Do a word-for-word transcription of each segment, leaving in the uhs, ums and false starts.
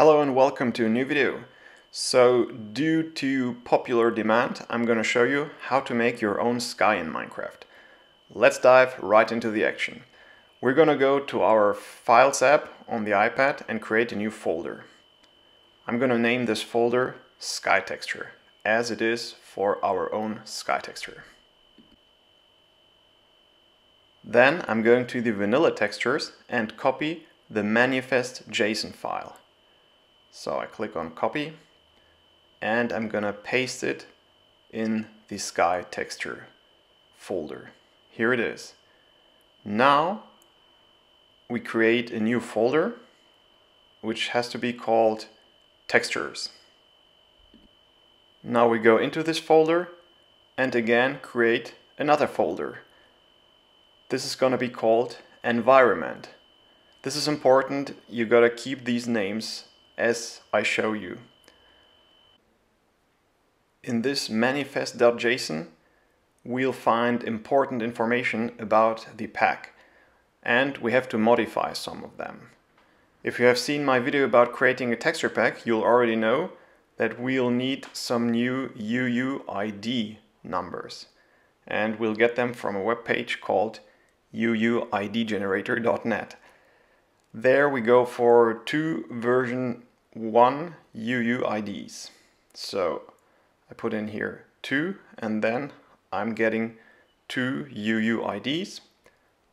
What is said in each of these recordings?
Hello and welcome to a new video. So due to popular demand, I'm going to show you how to make your own sky in Minecraft. Let's dive right into the action. We're going to go to our Files app on the iPad and create a new folder. I'm going to name this folder Sky Texture, as it is for our own sky texture. Then I'm going to the vanilla textures and copy the manifest dot J S O N file. So I click on copy and I'm gonna paste it in the sky texture folder. Here it is. Now we create a new folder which has to be called textures. Now we go into this folder and again create another folder. This is gonna be called environment. This is important, you gotta keep these names as I show you. In this manifest dot J S O N we'll find important information about the pack, and we have to modify some of them. If you have seen my video about creating a texture pack, you'll already know that we'll need some new U U I D numbers, and we'll get them from a web page called U U I D generator dot net. There we go for two version one U U I Ds. So I put in here two, and then I'm getting two U U I Ds,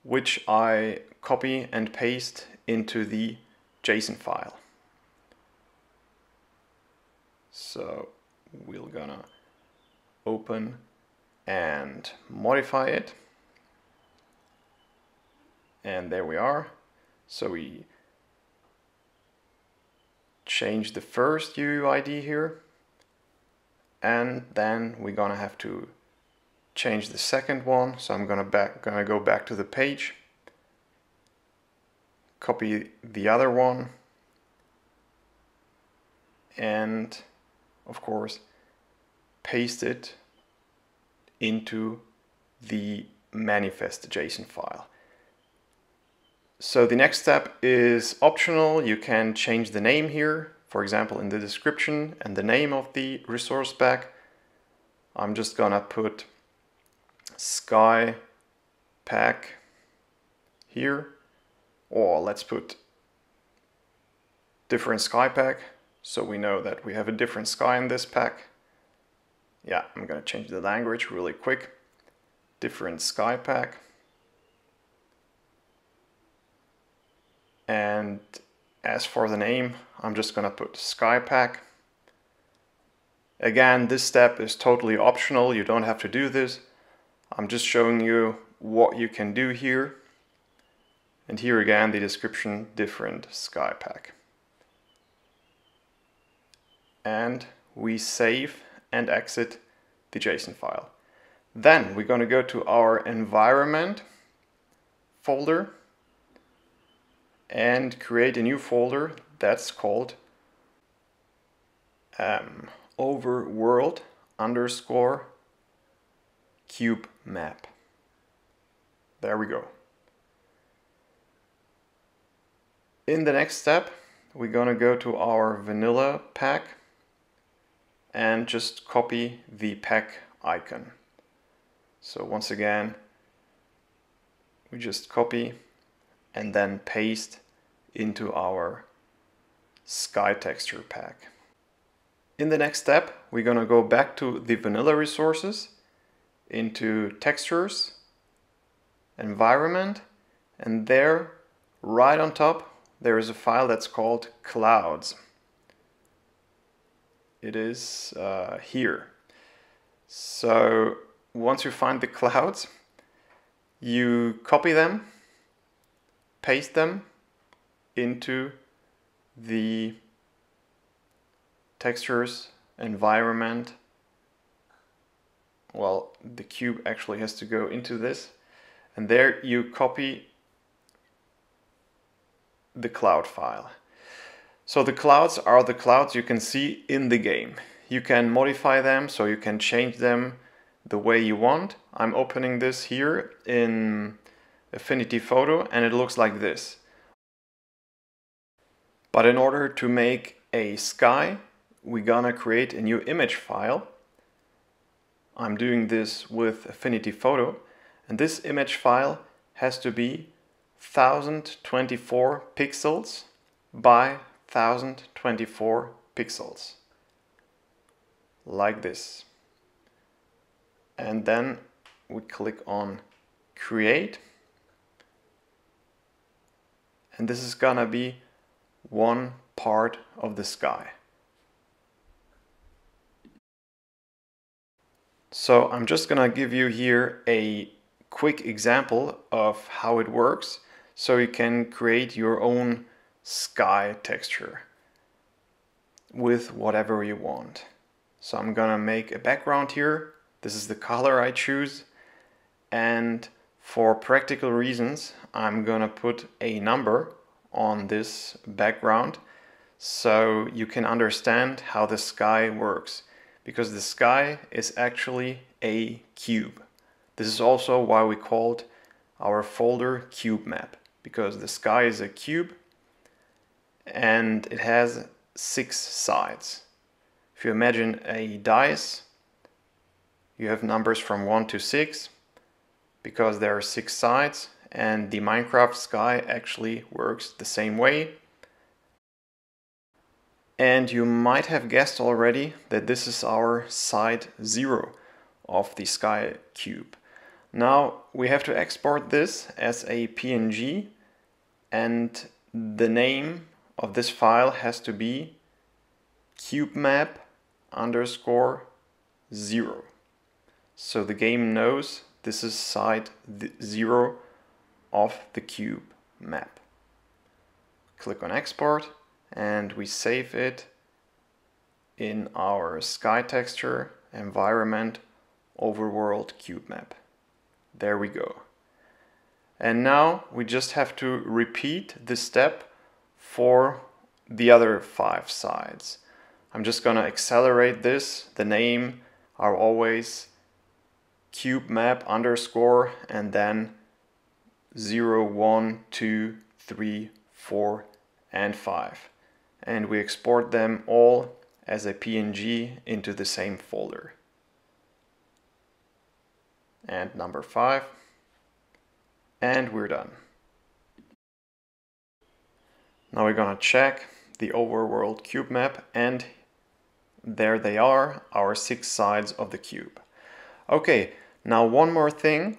which I copy and paste into the J S O N file. So we're gonna open and modify it. And there we are. So we change the first U U I D here, and then we're gonna have to change the second one. So I'm gonna back gonna go back to the page, copy the other one, and of course paste it into the manifest dot J S O N file. So the next step is optional. You can change the name here, for example in the description and the name of the resource pack. I'm just gonna put sky pack here, or let's put different sky pack so we know that we have a different sky in this pack. Yeah, I'm gonna change the language really quick. Different sky pack. And as for the name, I'm just gonna put Skypack. Again, this step is totally optional, you don't have to do this. I'm just showing you what you can do here. And here again, the description, different Skypack. And we save and exit the J S O N file. Then we're gonna go to our environment folder and create a new folder that's called um, overworld underscore cube map. There we go. In the next step, we're gonna go to our vanilla pack and just copy the pack icon. So once again, we just copy and then paste into our sky texture pack. In the next step, we're gonna go back to the vanilla resources, into textures, environment, and there, right on top, there is a file that's called clouds. It is uh, here. So once you find the clouds, you copy them, paste them into the textures, environment. Well, the cube actually has to go into this, and there you copy the cloud file. So the clouds are the clouds you can see in the game. You can modify them, so you can change them the way you want. I'm opening this here in Affinity Photo, and it looks like this. But in order to make a sky, we're gonna create a new image file. I'm doing this with Affinity Photo, and this image file has to be one thousand twenty-four pixels by one thousand twenty-four pixels, like this. And then we click on create, and this is gonna be one part of the sky. So I'm just gonna give you here a quick example of how it works, so you can create your own sky texture with whatever you want. So I'm gonna make a background here. This is the color I choose, and for practical reasons I'm gonna put a number on this background so you can understand how the sky works, because the sky is actually a cube. This is also why we called our folder cube map, because the sky is a cube and it has six sides. If you imagine a dice, you have numbers from one to six because there are six sides, and the Minecraft sky actually works the same way. And you might have guessed already that this is our side zero of the sky cube. Now we have to export this as a P N G, and the name of this file has to be cubemap underscore zero. So the game knows this is side zero of the cube map. Click on export, and we save it in our sky texture environment overworld cube map. There we go. And now we just have to repeat this step for the other five sides. I'm just gonna accelerate this. The name are always cube map underscore and then zero, one, two, three, four, and five, and we export them all as a P N G into the same folder. And number five, and we're done. Now we're gonna check the overworld cube map, and there they are, our six sides of the cube. Okay, now one more thing.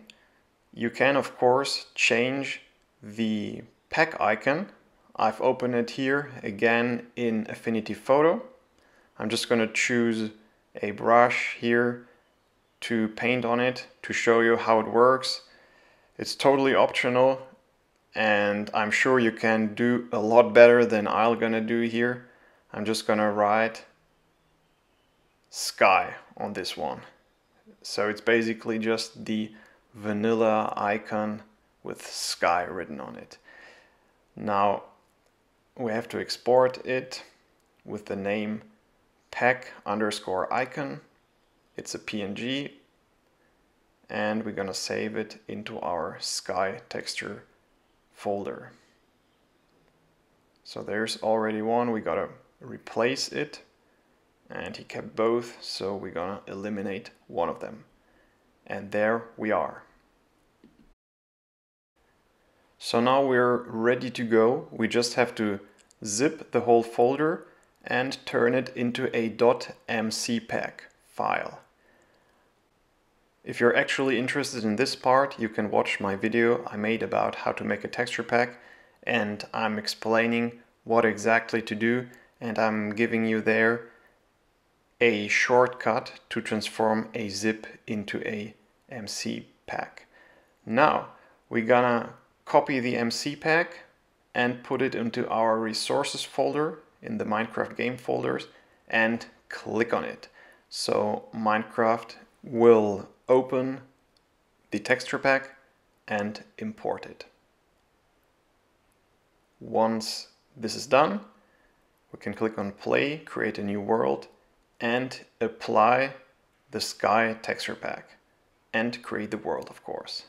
You can of course change the pack icon. I've opened it here again in Affinity Photo. I'm just gonna choose a brush here to paint on it to show you how it works. It's totally optional, and I'm sure you can do a lot better than I'm gonna do here. I'm just gonna write sky on this one. So it's basically just the vanilla icon with sky written on it. Now we have to export it with the name pack underscore icon. It's a P N G, and we're gonna save it into our sky texture folder. So there's already one. We gotta replace it, and he kept both, so we're gonna eliminate one of them. And there we are. So now we're ready to go. We just have to zip the whole folder and turn it into a .mcpack file. If you're actually interested in this part, you can watch my video I made about how to make a texture pack, and I'm explaining what exactly to do, and I'm giving you there a shortcut to transform a zip into a mcpack. Now we're gonna copy the mcpack and put it into our resources folder in the Minecraft game folders and click on it. So Minecraft will open the texture pack and import it. Once this is done, we can click on play, create a new world, and apply the sky texture pack and create the world, of course.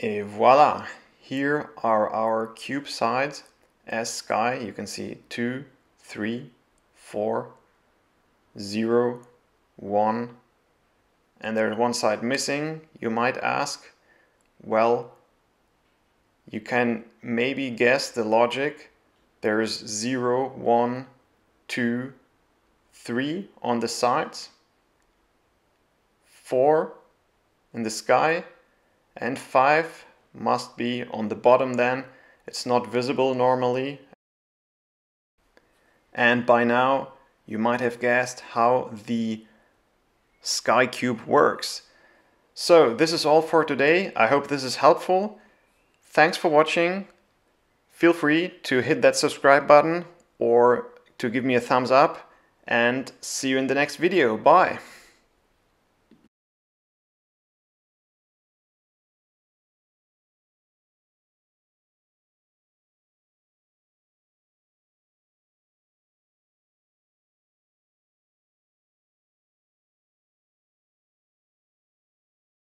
Et voila! Here are our cube sides as sky, you can see two, three, four, zero, one, and there's one side missing. You might ask, well, you can maybe guess the logic. There is zero, one, two, three on the sides, four in the sky, and five must be on the bottom then. It's not visible normally. And by now you might have guessed how the sky cube works. So this is all for today. I hope this is helpful. Thanks for watching. Feel free to hit that subscribe button or to give me a thumbs up, and see you in the next video. Bye!